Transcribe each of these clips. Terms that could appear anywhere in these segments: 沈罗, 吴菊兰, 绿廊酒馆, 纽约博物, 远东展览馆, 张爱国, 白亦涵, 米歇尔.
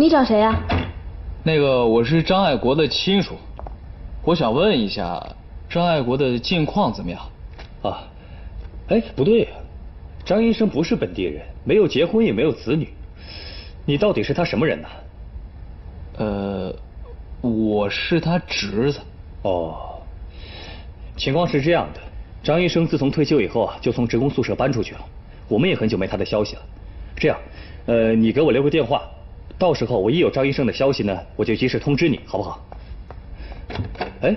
你找谁呀？那个，我是张爱国的亲属，我想问一下张爱国的近况怎么样？啊，哎，不对呀，张医生不是本地人，没有结婚也没有子女，你到底是他什么人呢？我是他侄子。哦，情况是这样的，张医生自从退休以后啊，就从职工宿舍搬出去了，我们也很久没他的消息了。这样，你给我留个电话，到时候我一有张医生的消息呢，我就及时通知你，好不好？哎。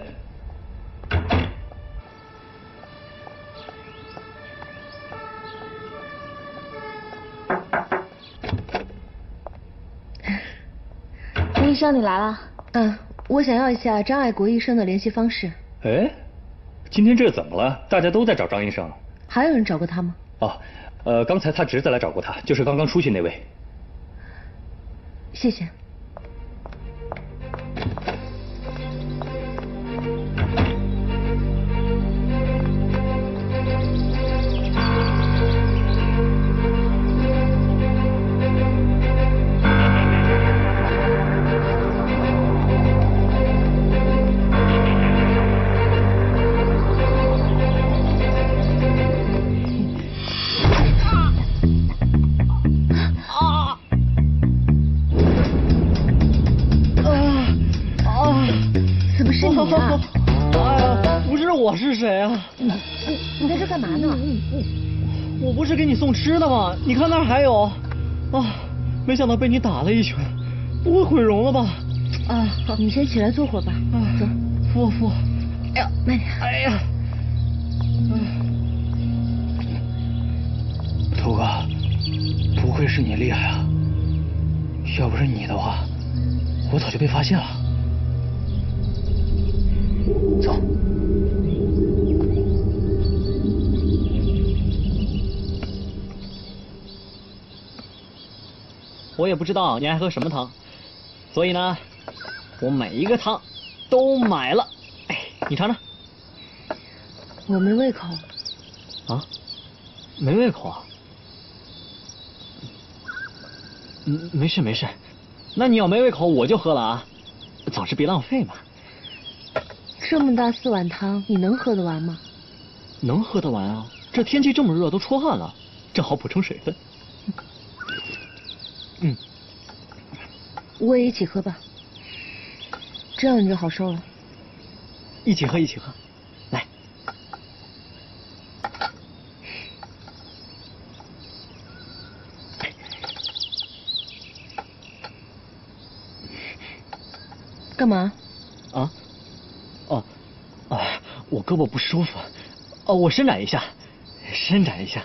医生，你来了。嗯，我想要一下张爱国医生的联系方式。哎，今天这怎么了？大家都在找张医生。还有人找过他吗？哦，刚才他侄子来找过他，就是刚刚出去那位。谢谢。我是谁啊？你在这干嘛呢？我不是给你送吃的吗？你看那儿还有，啊，没想到被你打了一拳，不会毁容了吧？啊，好，你先起来坐会儿吧。啊，走，扶我扶我。哎呦，慢点。哎呀，头哥，不愧是你厉害啊！要不是你的话，我早就被发现了。走。 我也不知道你爱喝什么汤，所以呢，我每一个汤都买了。哎，你尝尝。我没胃口。啊？没胃口啊？嗯，没事没事。那你要没胃口，我就喝了啊。早知别浪费嘛。这么大4碗汤，你能喝得完吗？能喝得完啊！这天气这么热，都出汗了，正好补充水分。 嗯，我也一起喝吧，这样你就好受了。一起喝，一起喝，来。干嘛？啊？哦，啊，我胳膊不舒服，哦，我伸展一下，伸展一下。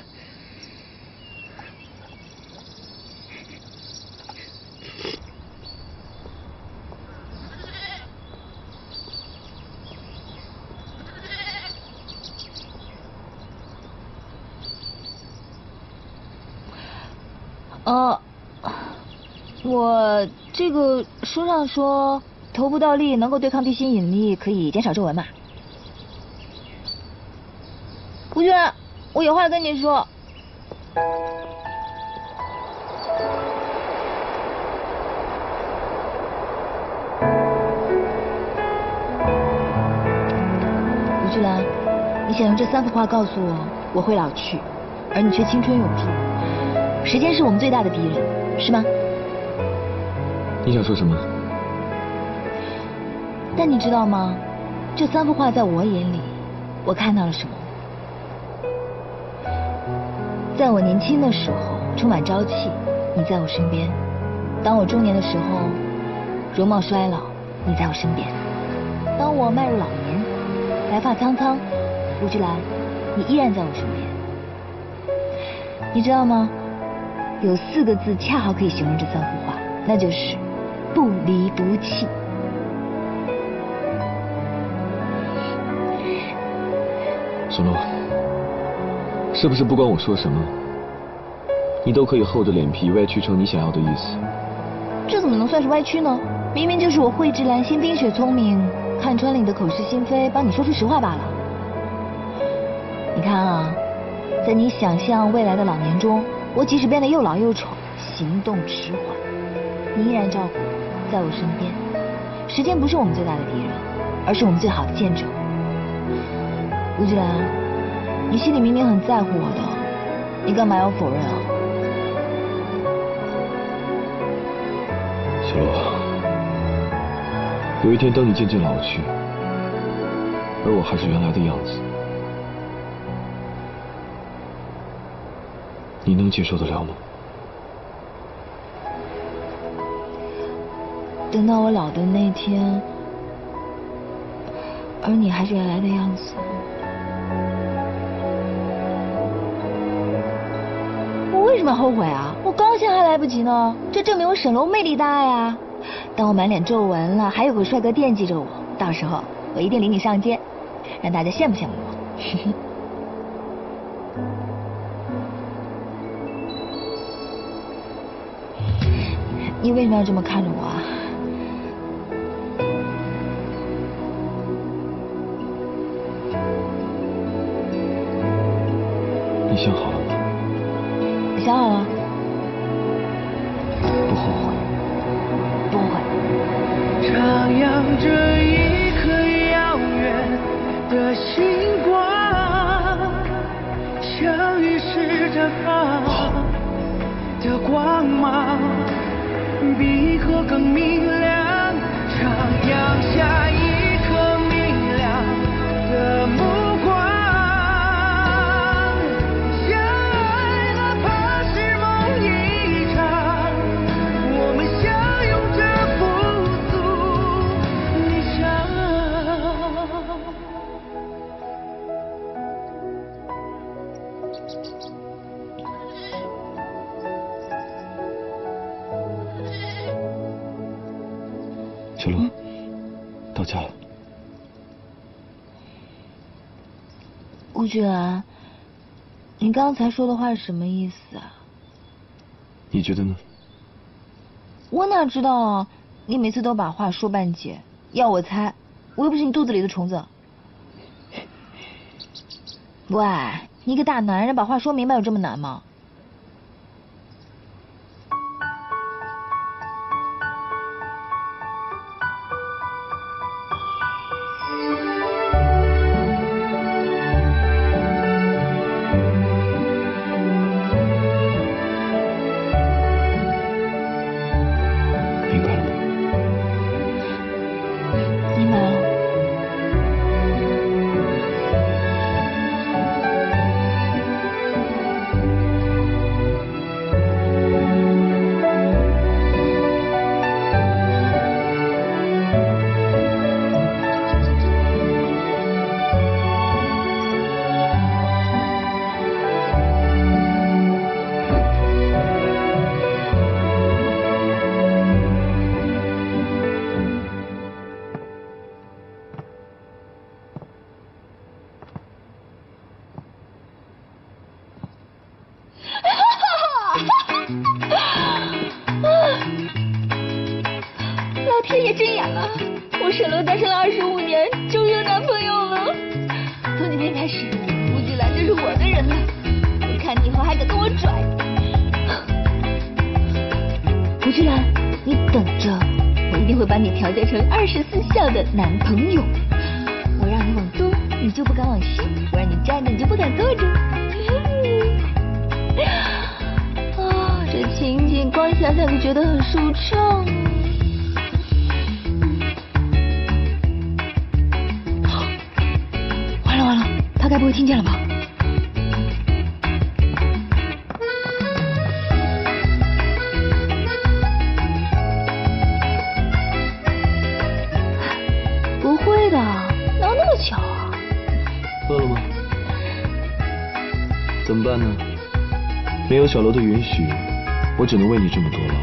这个书上说，头部倒立能够对抗地心引力，可以减少皱纹嘛？吴军，我有话跟你说。吴俊兰，你想用这3幅画告诉我，我会老去，而你却青春永驻。时间是我们最大的敌人，是吗？ 你想说什么？但你知道吗？这3幅画在我眼里，我看到了什么？在我年轻的时候，充满朝气，你在我身边；当我中年的时候，容貌衰老，你在我身边；当我迈入老年，白发苍苍，吴菊兰，你依然在我身边。你知道吗？有4个字恰好可以形容这3幅画，那就是。 不离不弃。沈洛，是不是不管我说什么，你都可以厚着脸皮歪曲成你想要的意思？这怎么能算是歪曲呢？明明就是我蕙质兰心，冰雪聪明，看穿了你的口是心非，帮你说出实话罢了。你看啊，在你想象未来的老年中，我即使变得又老又丑，行动迟缓。你依然照顾我，在我身边。时间不是我们最大的敌人，而是我们最好的见证。吴君兰，你心里明明很在乎我的，你干嘛要否认啊？小洛，有一天当你渐渐老去，而我还是原来的样子，你能接受得了吗？ 等到我老的那天，而你还是原来的样子，我为什么要后悔啊？我高兴还来不及呢，这证明我沈龙魅力大呀！当我满脸皱纹了，还有个帅哥惦记着我，到时候我一定领你上街，让大家羡慕羡慕我。你为什么要这么看着我啊？ 想好了吗？想好了。不后悔。不后悔。徜徉着一颗遥远的星光，相遇是绽放的光芒，比河更明亮。徜徉下一颗明亮的目。 小洛，到家了。吴君兰，你刚才说的话是什么意思啊？你觉得呢？我哪知道啊！你每次都把话说半截，要我猜，我又不是你肚子里的虫子。喂，你一个大男人把话说明白有这么难吗？ 小楼的允许，我只能为你这么多了。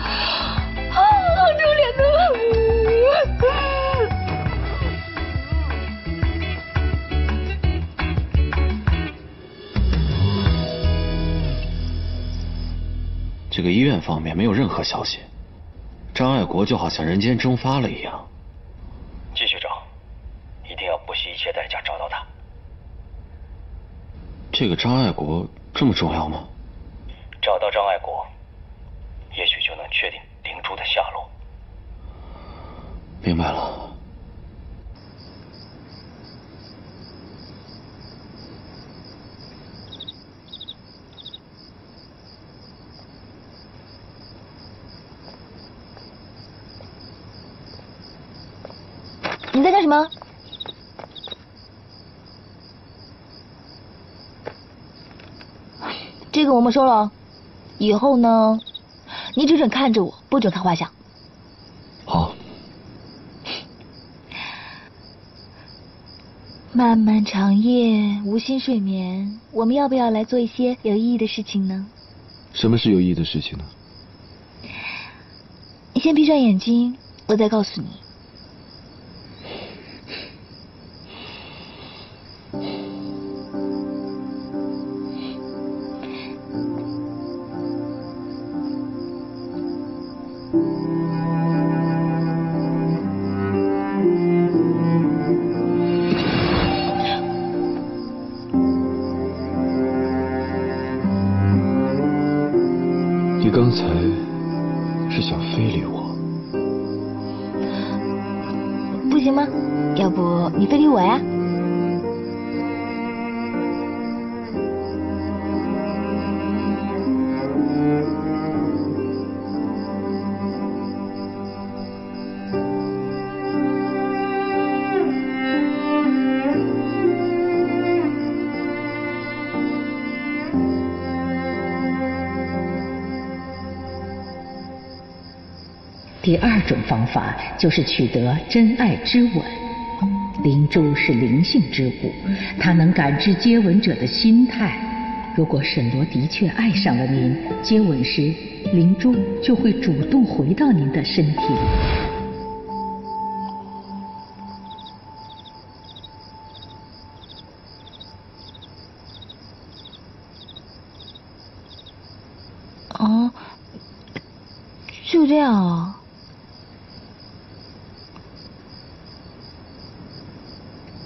啊，好丢脸的！这个医院方面没有任何消息，张爱国就好像人间蒸发了一样。继续找，一定要不惜一切代价找到他。这个张爱国。 这么重要吗？找到张爱国，也许就能去。确定灵珠的下落。明白了。 你在干什么？这个我没收了，以后呢，你只准看着我，不准看画像。好。漫漫长夜，无心睡眠，我们要不要来做一些有意义的事情呢？什么是有意义的事情呢？你先闭上眼睛，我再告诉你。 刚才是想非礼我，不行吗？要不你非礼我呀？第二种方法就是取得真爱之吻。灵珠是灵性之物，它能感知接吻者的心态。如果沈罗的确爱上了您，接吻时灵珠就会主动回到您的身体里。 就这样啊！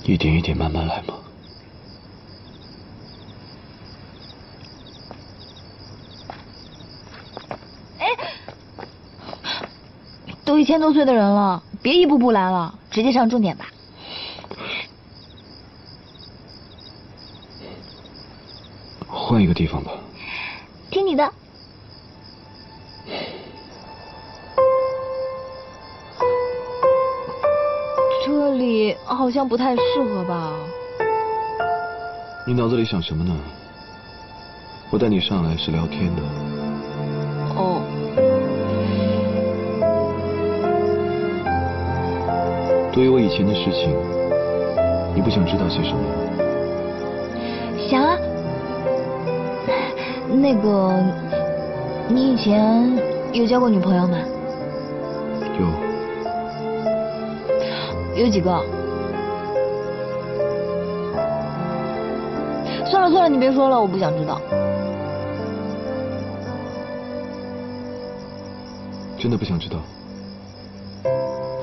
一点一点慢慢来嘛。哎，都1000多岁的人了，别一步步来了，直接上重点吧。换一个地方吧。听你的。 这里好像不太适合吧？你脑子里想什么呢？我带你上来是聊天的。哦。对于我以前的事情，你不想知道些什么？想啊。那个，你以前有交过女朋友吗？有。 有几个？算了算了，你别说了，我不想知道。真的不想知道。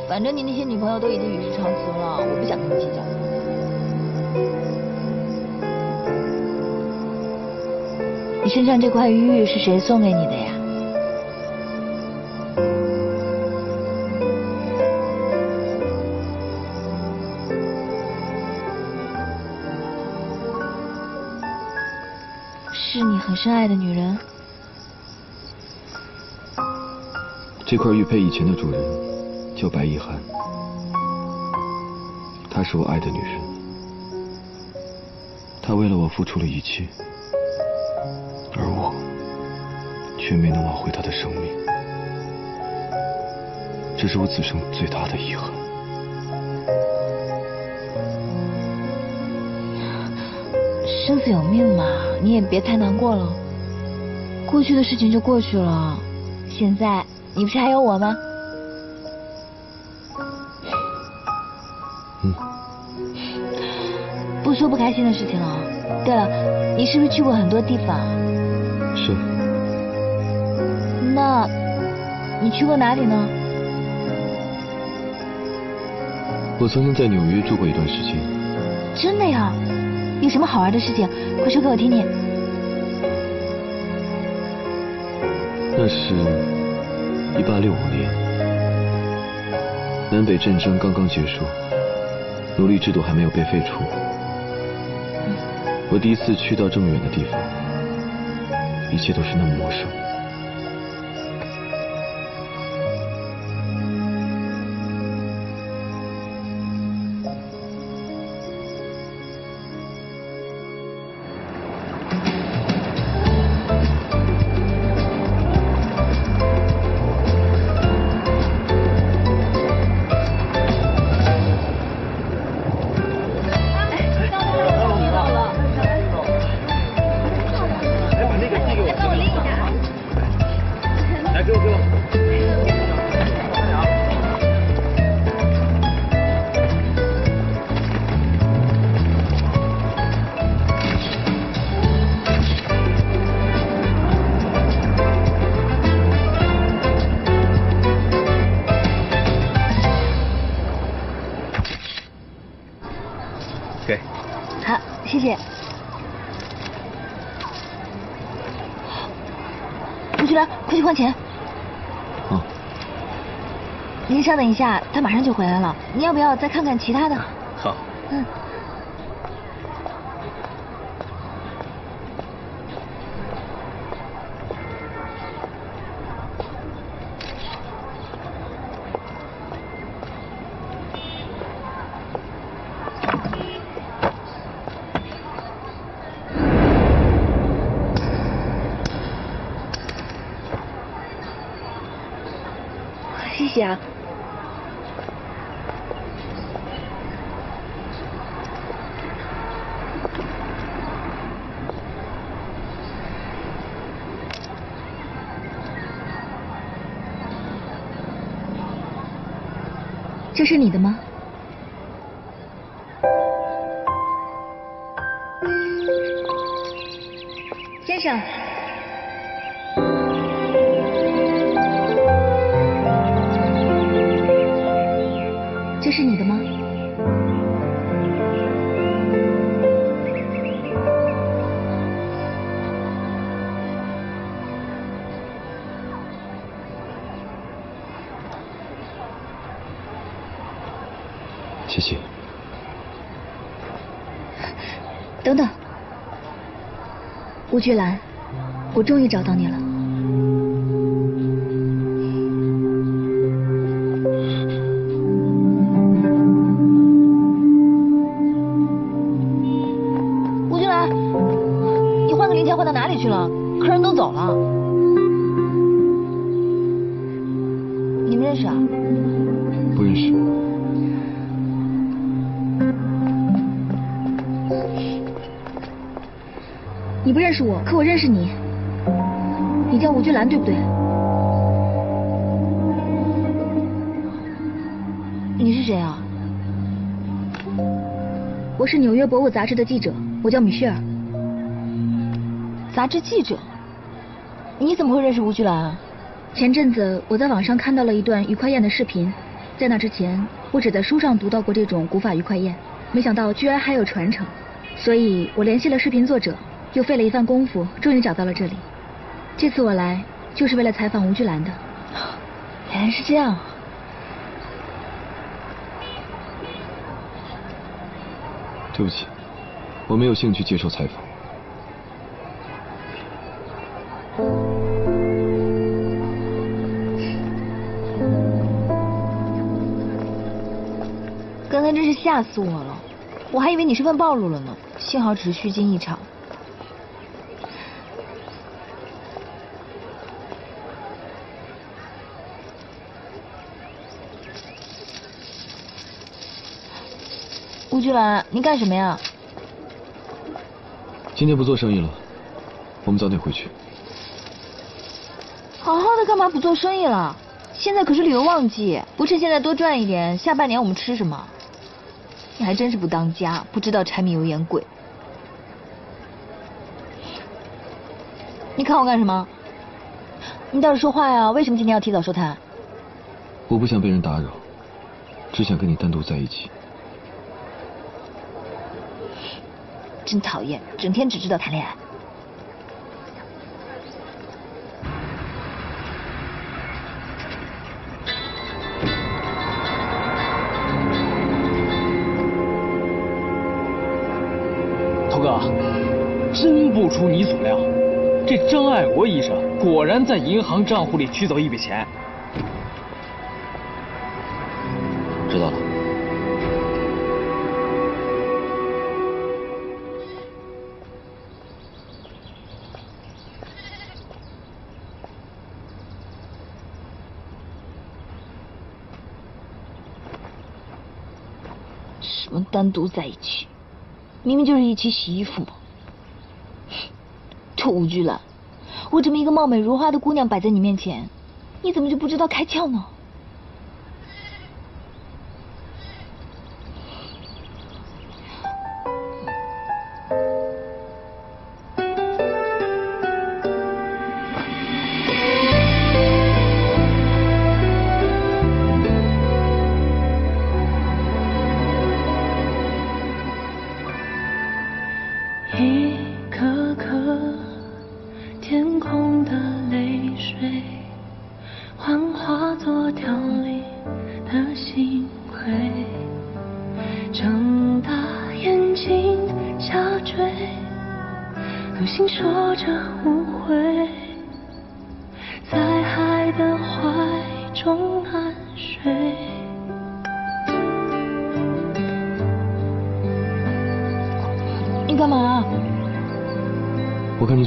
反正你那些女朋友都已经与世长辞了，我不想跟你计较。你身上这块玉是谁送给你的呀？ 是你很深爱的女人。这块玉佩以前的主人叫白亦涵，她是我爱的女人，她为了我付出了一切，而我却没能挽回她的生命，这是我此生最大的遗憾。 生死有命嘛，你也别太难过了。过去的事情就过去了，现在你不是还有我吗？嗯。不说不开心的事情了。对了，你是不是去过很多地方？是。那，你去过哪里呢？我曾经在纽约住过一段时间。真的呀？ 有什么好玩的事情，快说给我听听。那是1865年，南北战争刚刚结束，奴隶制度还没有被废除。我第一次去到这么远的地方，一切都是那么陌生。 稍等一下，他马上就回来了。你要不要再看看其他的？好。嗯。谢谢啊。 这是你的吗？先生。这是你的吗？谢谢。等等，吴菊兰，我终于找到你了。吴菊兰，你换个零钱换到哪里去了？客人都走了。你们认识啊？不认识。 你不认识我，可我认识你。你叫吴菊兰对不对？你是谁啊？我是《纽约博物》杂志的记者，我叫米歇尔。杂志记者？你怎么会认识吴菊兰啊？前阵子我在网上看到了一段余匡燕的视频，在那之前我只在书上读到过这种古法余匡燕，没想到居然还有传承，所以我联系了视频作者。 又费了一番功夫，终于找到了这里。这次我来就是为了采访吴菊兰的。原来是这样。对不起，我没有兴趣接受采访。 刚才真是吓死我了，我还以为你身份暴露了呢，幸好只是虚惊一场。 吴菊兰，你干什么呀？今天不做生意了，我们早点回去。好好的干嘛不做生意了？现在可是旅游旺季，不趁现在多赚一点，下半年我们吃什么？你还真是不当家，不知道柴米油盐贵。你看我干什么？你倒是说话呀！为什么今天要提早收摊？我不想被人打扰，只想跟你单独在一起。 真讨厌，整天只知道谈恋爱。哥，真不出你所料，这张爱国医生果然在银行账户里取走一笔钱。知道了。什么单独在一起？ 明明就是一起洗衣服嘛！兔居然，我这么一个貌美如花的姑娘摆在你面前，你怎么就不知道开窍呢？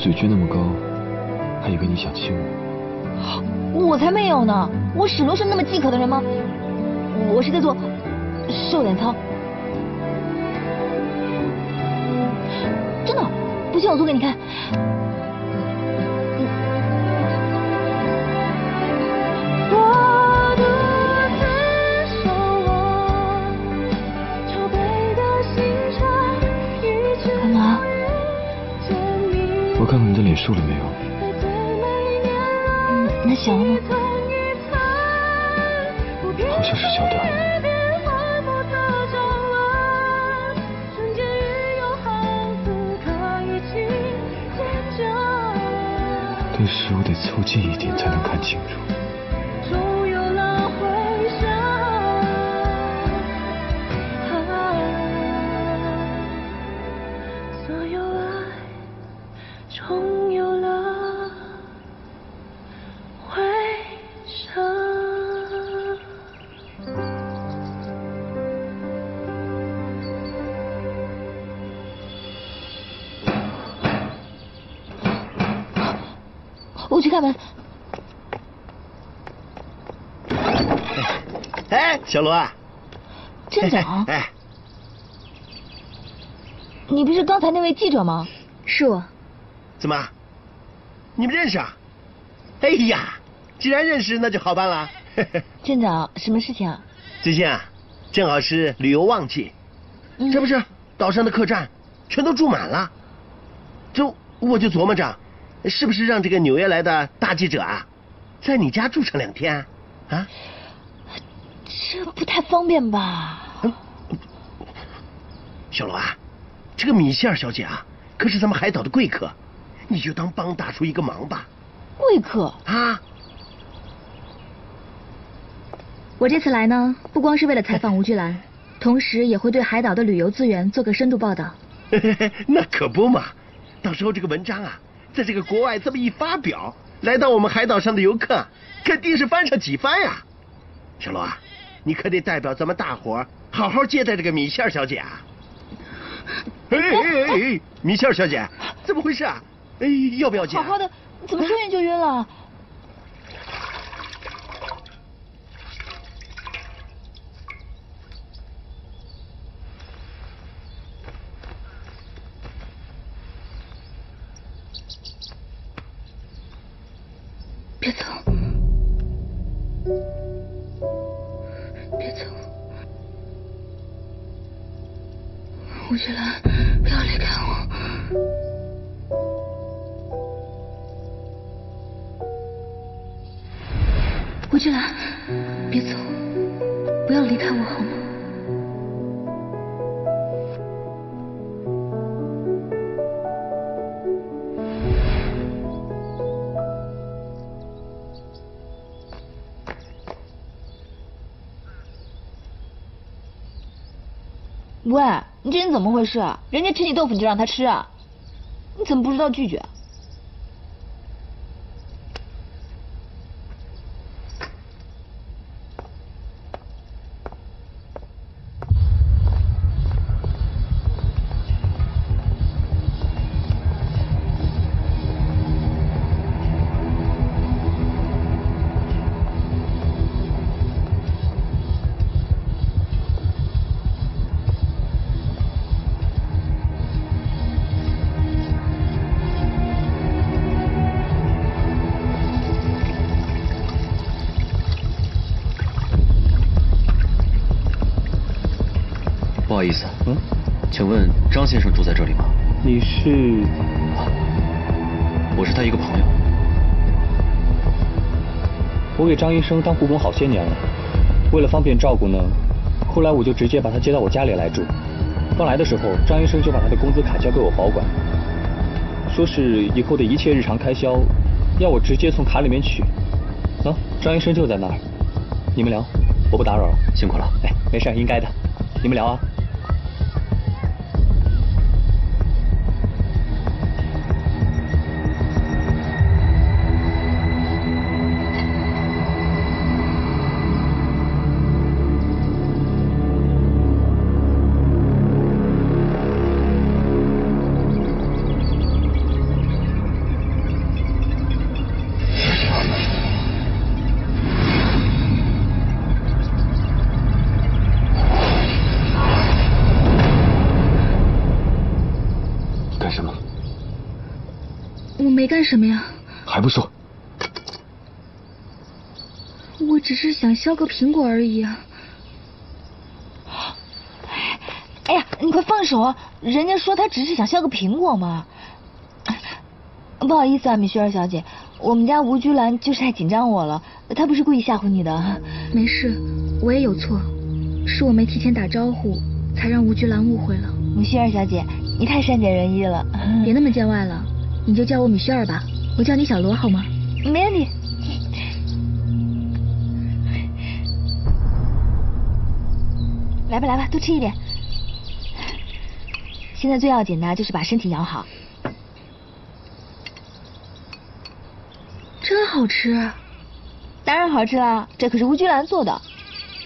嘴撅那么高，还以为你想亲我。我才没有呢！我史罗是那么饥渴的人吗？我是在做瘦脸操。真的，不信我做给你看。干嘛？ 我看看你的脸瘦了没有？那小了吗？好像是小点儿。但是我得凑近一点才能看清楚。开门！哎，小罗，站长，哎，你不是刚才那位记者吗？是我。怎么，你们认识啊？哎呀，既然认识，那就好办了。站长，什么事情啊？最近啊，正好是旅游旺季，这不是岛上的客栈全都住满了，我就琢磨着。 是不是让这个纽约来的大记者啊，在你家住上2天啊？啊？这不太方便吧？嗯、小罗啊，这个米歇尔小姐啊，可是咱们海岛的贵客，你就当帮大叔一个忙吧。贵客啊！我这次来呢，不光是为了采访吴菊兰，同时也会对海岛的旅游资源做个深度报道。那可不嘛，到时候这个文章啊。 在这个国外这么一发表，来到我们海岛上的游客肯定是翻上几番呀、啊！小罗啊，你可得代表咱们大伙儿好好接待这个米歇尔小姐啊！哎哎哎，米歇尔小姐，怎么回事啊？哎，要不要紧、啊？好好的，怎么说晕就晕了？别走！别走！吴菊兰，不要离开我！吴菊兰，别走！不要离开我好吗？喂，你这人怎么回事啊？人家吃你豆腐你就让他吃啊？你怎么不知道拒绝？不好意思，请问张先生住在这里吗？你是？我是他一个朋友。我给张医生当护工好些年了，为了方便照顾呢，后来我就直接把他接到我家里来住。刚来的时候，张医生就把他的工资卡交给我保管，说是以后的一切日常开销，要我直接从卡里面取。张医生就在那儿，你们聊，我不打扰了，辛苦了。哎，没事，应该的，你们聊啊。 什么呀？还不说？我只是想削个苹果而已啊！哎呀，你快放手啊！人家说他只是想削个苹果嘛。不好意思啊，米雪儿小姐，我们家吴菊兰就是太紧张我了，她不是故意吓唬你的。没事，我也有错，是我没提前打招呼，才让吴菊兰误会了。米雪儿小姐，你太善解人意了，别那么见外了。 你就叫我米雪儿吧，我叫你小罗好吗？没问题。来吧来吧，多吃一点。现在最要紧的就是把身体养好。真好吃。当然好吃啦，这可是吴菊兰做的。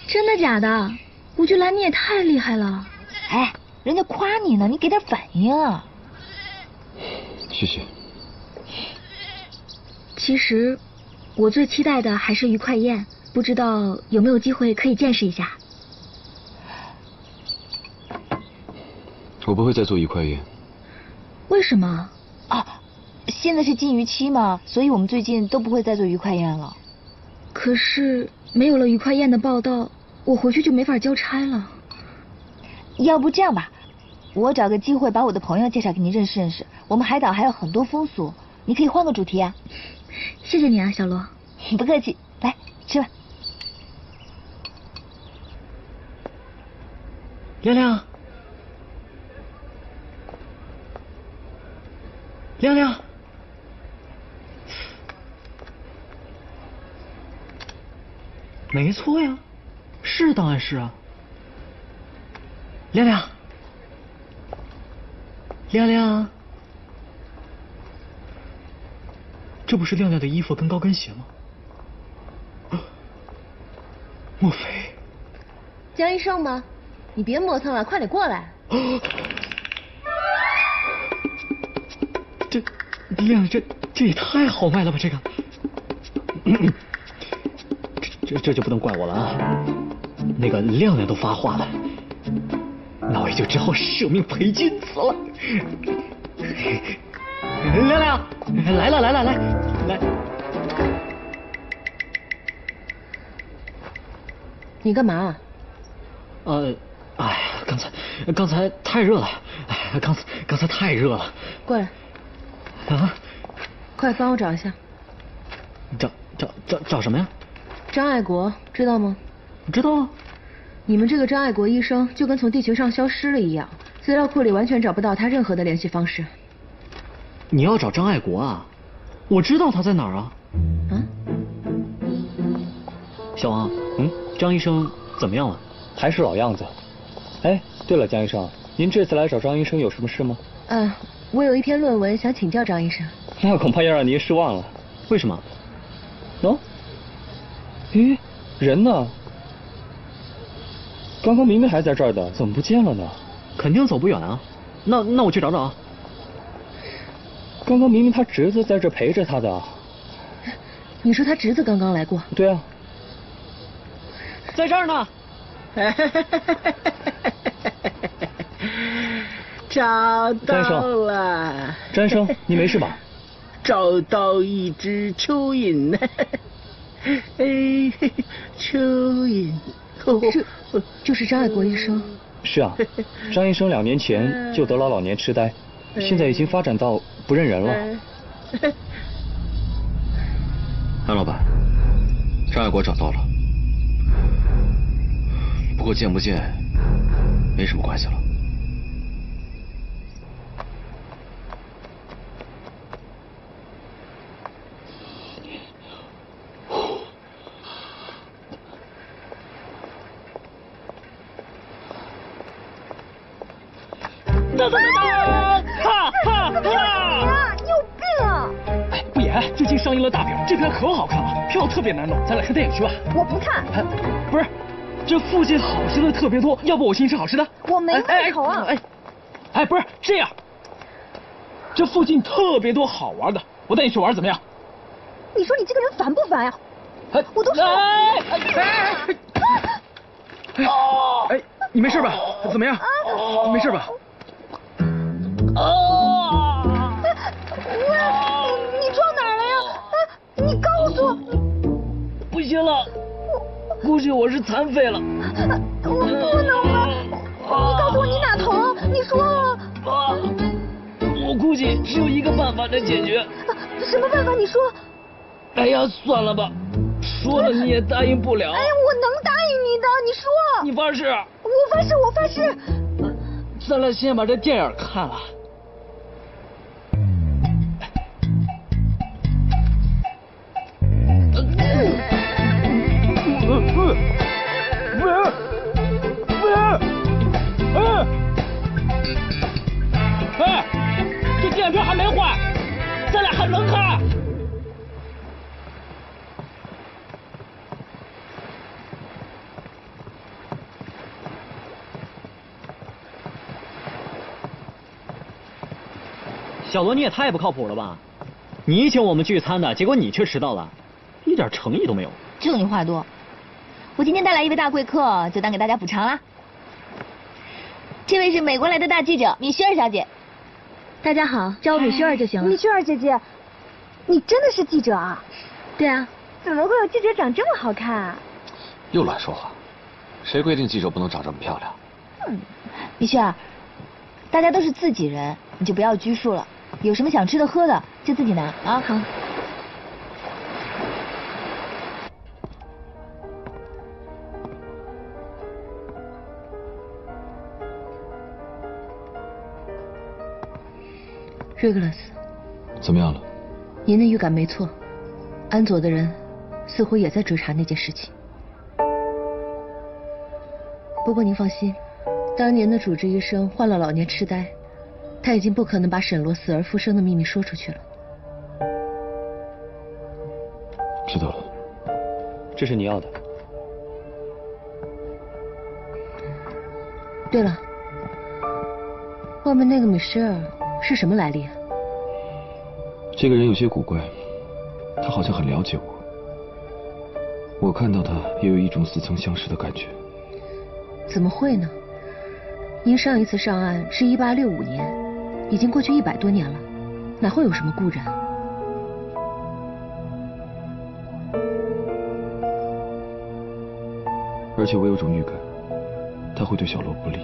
真的假的？吴菊兰你也太厉害了。哎，人家夸你呢，你给点反应啊。 谢谢。其实，我最期待的还是鱼快宴，不知道有没有机会可以见识一下。我不会再做鱼快宴。为什么？啊，现在是禁渔期嘛，所以我们最近都不会再做鱼快宴了。可是没有了鱼快宴的报道，我回去就没法交差了。要不这样吧。 我找个机会把我的朋友介绍给您认识认识，我们海岛还有很多风俗，你可以换个主题啊。谢谢你啊，小罗。不客气，来吃吧。亮亮，亮亮，没错呀，是当然是啊，亮亮。 亮亮，这不是亮亮的衣服跟高跟鞋吗？啊、莫非？江医生吗？你别磨蹭了，快点过来！啊、这亮，这也太豪迈了吧！这个，这就不能怪我了啊！那个亮亮都发话了。 那我也就只好舍命陪君子了。亮亮，来了来了来来，你干嘛？哎，刚才太热了，哎，刚才太热了。过来。啊！快帮我找一下。找什么呀？张爱国，知道吗？知道啊。 你们这个张爱国医生就跟从地球上消失了一样，资料库里完全找不到他任何的联系方式。你要找张爱国啊？我知道他在哪儿啊。啊？小王，张医生怎么样了？还是老样子，哎，对了，江医生，您这次来找张医生有什么事吗？嗯，我有一篇论文想请教张医生。那恐怕要让您失望了。为什么？喏、哦，咦，人呢？刚刚明明还在这儿的，怎么不见了呢？肯定走不远啊。那我去找找啊。刚刚明明他侄子在这陪着他的。你说他侄子刚刚来过？对啊，在这儿呢。 找到了，张医生，你没事吧？找到一只蚯蚓，哎，蚯蚓，就是张爱国医生。是啊，张医生2年前就得了老年痴呆，现在已经发展到不认人了。安老板，张爱国找到了。 不过见不见，没什么关系了。大胆大胆！哈哈哈！你有病啊！哎，不演，最近上映了大片，这片可好看了，票特别难弄，咱俩看电影去吧。我不看。哎，不是。 这附近好吃的特别多，要不我请你吃好吃的？我没胃口啊！哎，不是这样，这附近特别多好玩的，我带你去玩怎么样？你说你这个人烦不烦呀？哎，我都说了。哎，你没事吧？怎么样？没事吧？啊！你撞哪儿了呀？啊，你告诉我。不行了。 估计我是残废了，我不能吧？你告诉我你哪疼？你说啊。我估计只有一个办法能解决。什么办法？你说。哎呀，算了吧，说了你也答应不了。哎，我能答应你的，你说。你发誓。我发誓，我发誓。咱俩先把这电影看了。哎，这电影票还没换，咱俩还能看？小罗，你也太不靠谱了吧！你请我们聚餐的，结果你却迟到了，一点诚意都没有。就你话多。 我今天带来一位大贵客，就当给大家补偿啦。这位是美国来的大记者米歇尔小姐。大家好，叫我米歇尔就行了。米歇尔姐姐，你真的是记者啊？对啊。怎么会有记者长这么好看啊？又乱说话，谁规定记者不能长这么漂亮？嗯，米歇尔，大家都是自己人，你就不要拘束了。有什么想吃的喝的就自己拿啊。好。 瑞格勒斯，怎么样了？您的预感没错，安佐的人似乎也在追查那件事情。不过您放心，当年的主治医生患了老年痴呆，他已经不可能把沈罗死而复生的秘密说出去了。知道了，这是你要的。对了，外面那个米歇尔。 是什么来历啊？这个人有些古怪，他好像很了解我。我看到他也有一种似曾相识的感觉。怎么会呢？您上一次上岸是1865年，已经过去100多年了，哪会有什么故人？而且我有种预感，他会对小罗不利。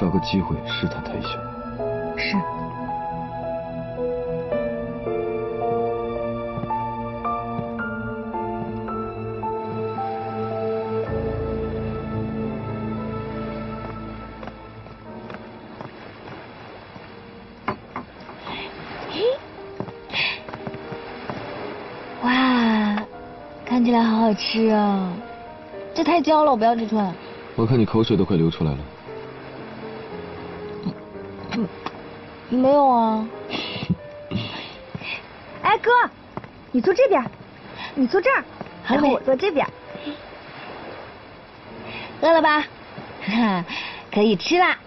找个机会试探他一下。是。哇，看起来好好吃啊！这太焦了，我不要这串。我看你口水都快流出来了。没有啊。哎，哥，你坐这边，你坐这儿，然后我坐这边。饿了吧？可以吃啦。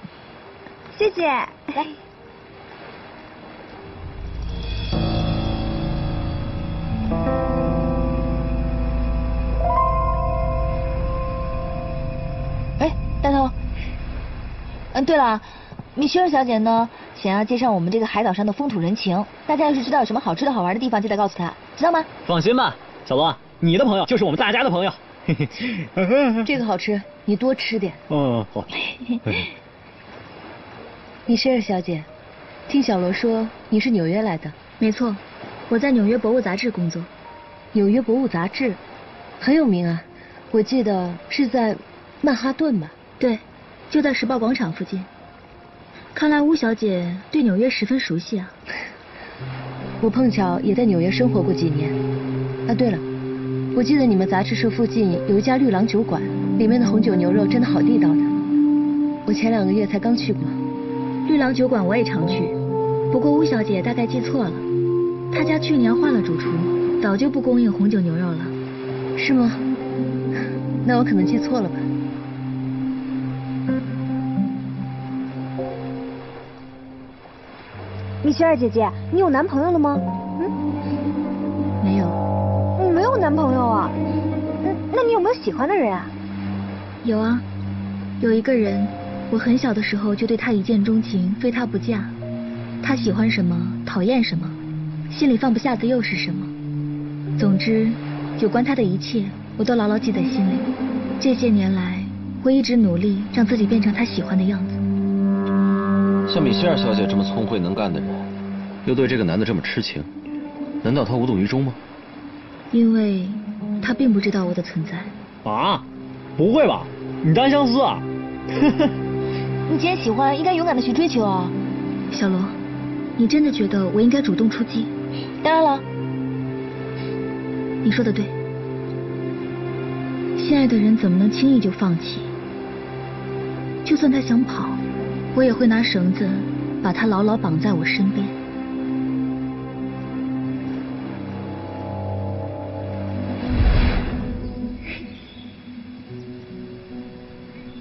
谢谢。来。 对了，米歇尔小姐呢，想要介绍我们这个海岛上的风土人情。大家要是知道有什么好吃的好玩的地方，记得告诉她，知道吗？放心吧，小罗，你的朋友就是我们大家的朋友。这个好吃，你多吃点。嗯，好。米歇尔小姐，听小罗说你是纽约来的？没错，我在纽约博物杂志工作。纽约博物杂志很有名啊，我记得是在曼哈顿吧？对。 就在时报广场附近。看来吴小姐对纽约十分熟悉啊。我碰巧也在纽约生活过几年。啊，对了，我记得你们杂志社附近有一家绿廊酒馆，里面的红酒牛肉真的好地道的。我前2个月才刚去过。绿廊酒馆我也常去，不过吴小姐大概记错了，她家去年换了主厨，早就不供应红酒牛肉了。是吗？那我可能记错了吧。 米歇尔姐姐，你有男朋友了吗？嗯，没有。你没有男朋友啊？嗯，那你有没有喜欢的人啊？有啊，有一个人，我很小的时候就对他一见钟情，非他不嫁。他喜欢什么，讨厌什么，心里放不下的又是什么？总之，有关他的一切，我都牢牢记在心里。这些年来，我一直努力让自己变成他喜欢的样子。 像米歇尔小姐这么聪慧能干的人，又对这个男的这么痴情，难道她无动于衷吗？因为她并不知道我的存在。啊？不会吧？你单相思啊？你既然喜欢，应该勇敢的去追求啊。小罗，你真的觉得我应该主动出击？当然了。你说的对，心爱的人怎么能轻易就放弃？就算他想跑。 我也会拿绳子把他牢牢绑在我身边。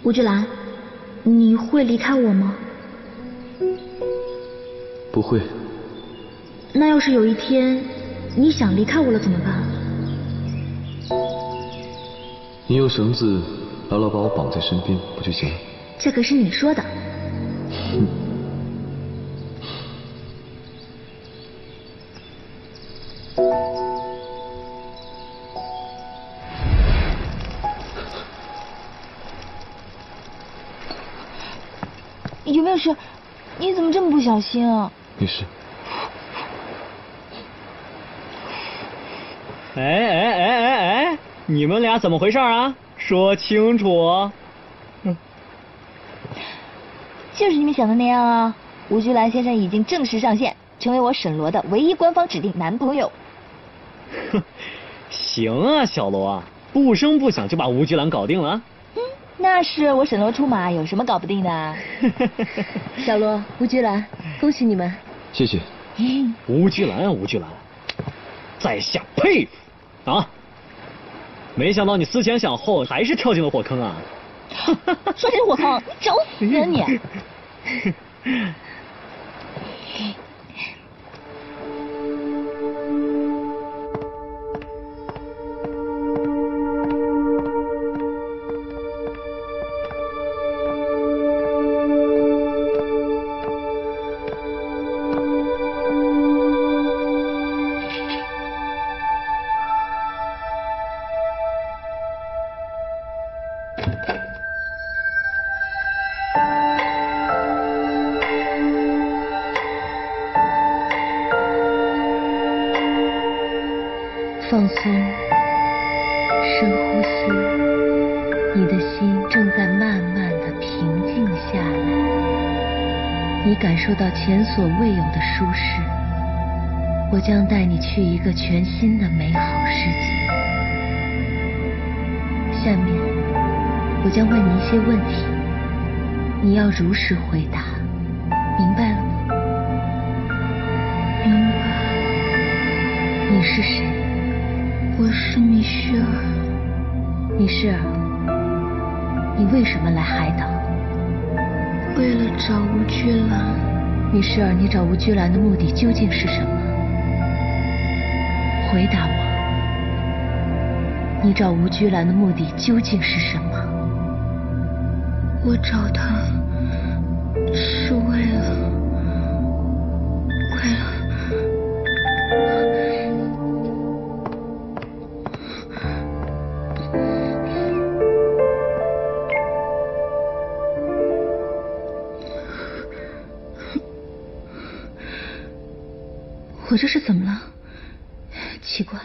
吴菊兰，你会离开我吗？不会。那要是有一天你想离开我了怎么办？你用绳子牢牢把我绑在身边不就行了？这可是你说的。 有没有事？你怎么这么不小心啊？没事。哎！你们俩怎么回事啊？说清楚。 就是你们想的那样啊！吴菊兰先生已经正式上线，成为我沈罗的唯一官方指定男朋友。哼，行啊，小罗，不声不响就把吴菊兰搞定了啊。嗯，那是我沈罗出马，有什么搞不定的啊？小罗，吴菊兰，恭喜你们！谢谢。吴菊兰啊，吴菊兰，在下佩服啊！没想到你思前想后，还是跳进了火坑啊！ 说这火坑，你找死啊你！放松，深呼吸，你的心正在慢慢的平静下来，你感受到前所未有的舒适。我将带你去一个全新的美好世界。下面，我将问你一些问题，你要如实回答，明白了吗？明白。你是谁？我是米歇尔。米歇尔，你为什么来海岛？为了找吴菊兰。米歇尔，你找吴菊兰的目的究竟是什么？回答我。你找吴菊兰的目的究竟是什么？我找她是为了我这是怎么了？奇怪。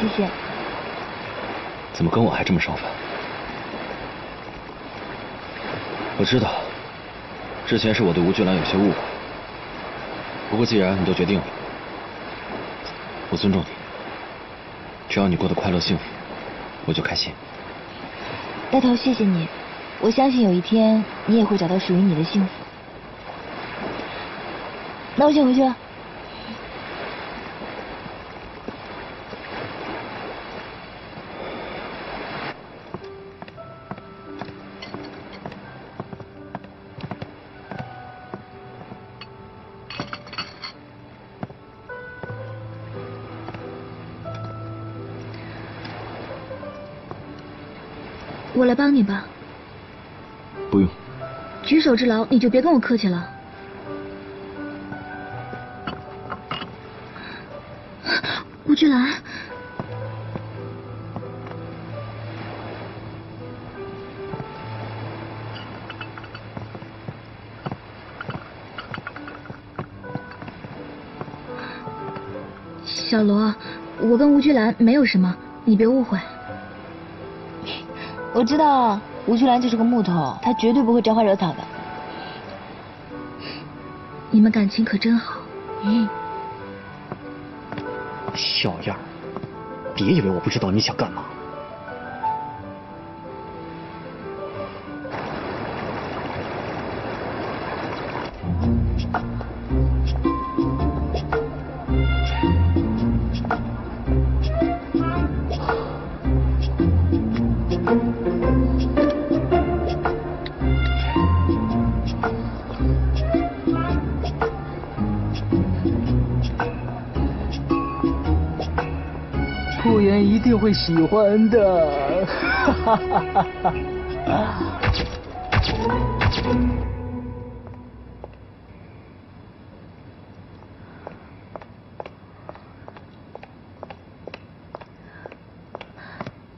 谢谢。怎么跟我还这么上反？我知道，之前是我对吴俊兰有些误会。不过既然你都决定了，我尊重你。只要你过得快乐幸福，我就开心。大头，谢谢你，我相信有一天你也会找到属于你的幸福。那我先回去了。我来帮你吧。不用。举手之劳，你就别跟我客气了。吴菊兰，小罗，我跟吴菊兰没有什么，你别误会。我知道吴菊兰就是个木头，她绝对不会沾花惹草的。你们感情可真好。嗯。小样儿，别以为我不知道你想干嘛。顾源一定会喜欢的，哈哈哈哈！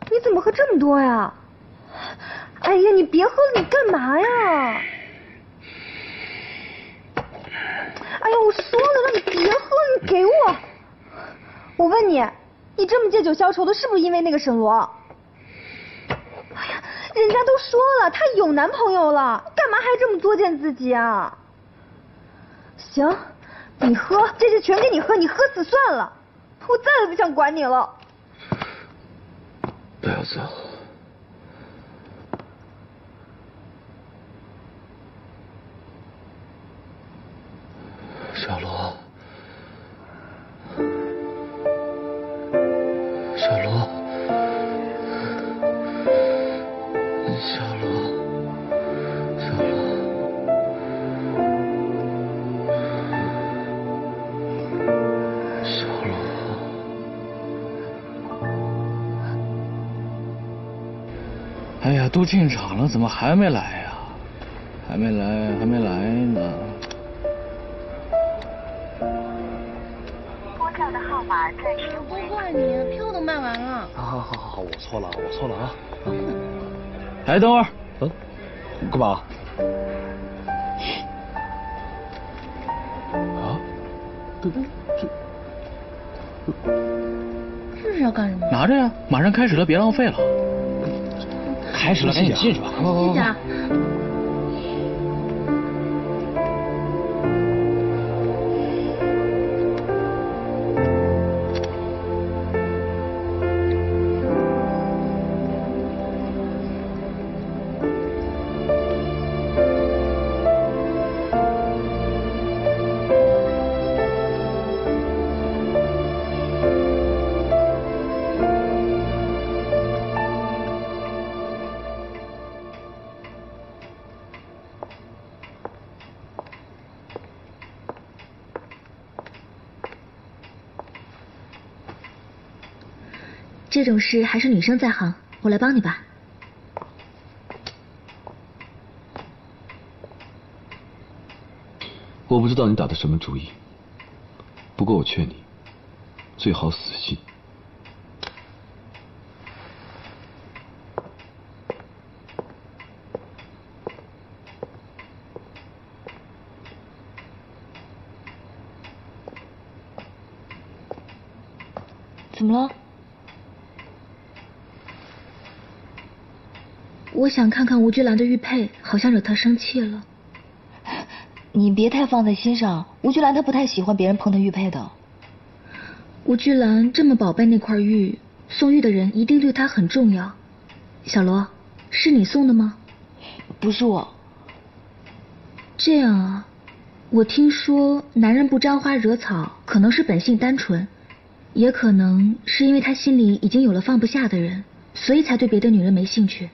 你怎么喝这么多呀？哎呀，你别喝了，你干嘛呀？哎呀，我说了让你别喝，你给我！我问你。你这么借酒消愁的，是不是因为那个沈罗？哎呀，人家都说了，她有男朋友了，干嘛还这么作践自己啊？行，你喝，这次全给你喝，你喝死算了，我再也不想管你了。不要走。小罗。哎呀，都进场了，怎么还没来呀？还没来呢。拨叫的号码暂时不换你，票都卖完了。好，我错了啊！哎，等会儿，干嘛？啊？这是要干什么？拿着呀，马上开始了，别浪费了。开始了，赶紧进去吧。谢谢啊。 这种事还是女生在行，我来帮你吧。我不知道你打的什么主意，不过我劝你，最好死心。怎么了？ 我想看看吴菊兰的玉佩，好像惹她生气了。你别太放在心上，吴菊兰她不太喜欢别人碰她玉佩的。吴菊兰这么宝贝那块玉，送玉的人一定对她很重要。小罗，是你送的吗？不是我。这样啊，我听说男人不沾花惹草，可能是本性单纯，也可能是因为他心里已经有了放不下的人，所以才对别的女人没兴趣。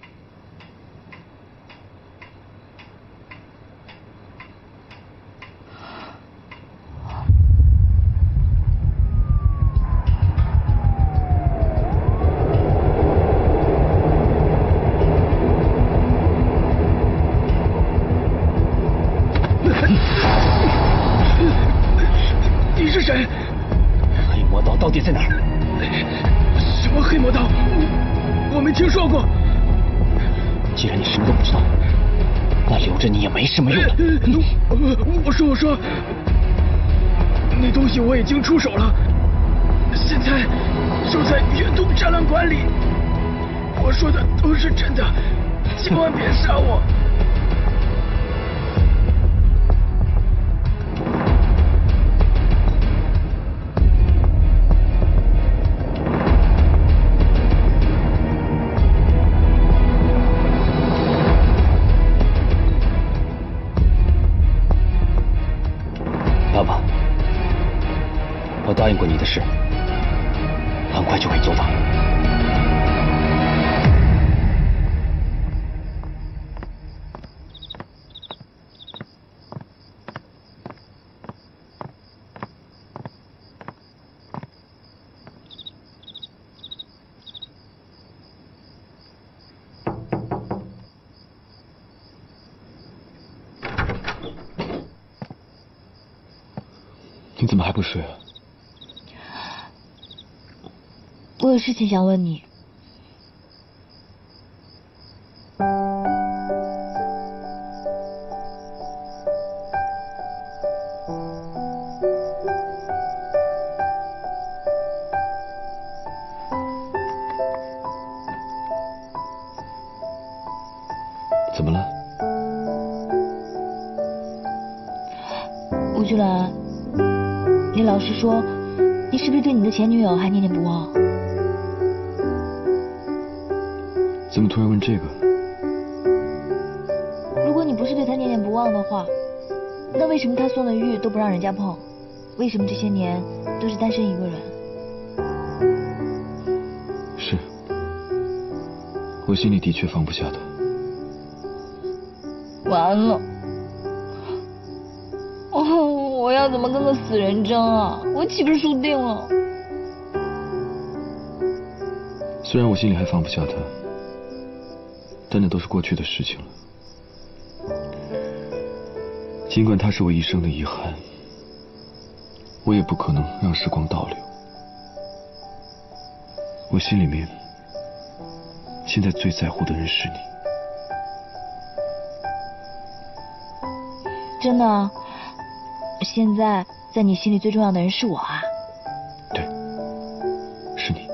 我说，那东西我已经出手了，现在就在远东展览馆里。我说的都是真的，千万别杀我！答应过你的事，很快就会做到。你怎么还不睡啊？ 我有事情想问你。怎么了？吴菊兰，你老实说，你是不是对你的前女友还念念不忘？ 怎么突然问这个？如果你不是对他念念不忘的话，那为什么他送的玉都不让人家碰？为什么这些年都是单身一个人？是，我心里的确放不下他。完了，哦，我要怎么跟个死人争啊？我岂不是输定了？虽然我心里还放不下他。 但那都是过去的事情了。尽管它是我一生的遗憾，我也不可能让时光倒流。我心里面现在最在乎的人是你。真的，现在在你心里最重要的人是我啊。对，是你。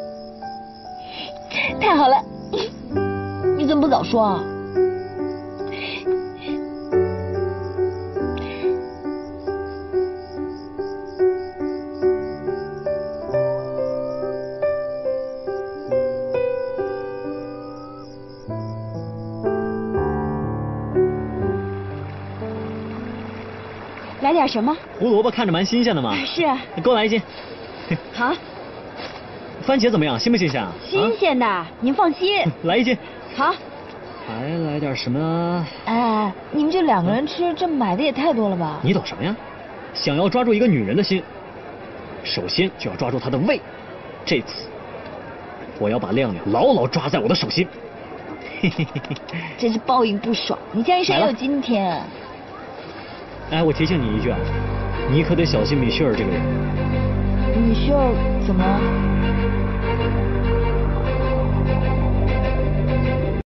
太好了，你怎么不早说啊？来点什么？胡萝卜看着蛮新鲜的嘛。是啊。给我来一斤。好。番茄怎么样？新不新鲜啊？新鲜的，啊、您放心。来一斤。好。还来点什么？哎，你们就两个人吃，这买的也太多了吧？你懂什么呀？想要抓住一个女人的心，首先就要抓住她的胃。这次，我要把亮亮牢牢抓在我的手心。嘿嘿嘿嘿。真是报应不爽，你家一生也有今天。 哎，我提醒你一句啊，你可得小心米歇尔这个人。米歇尔怎么了？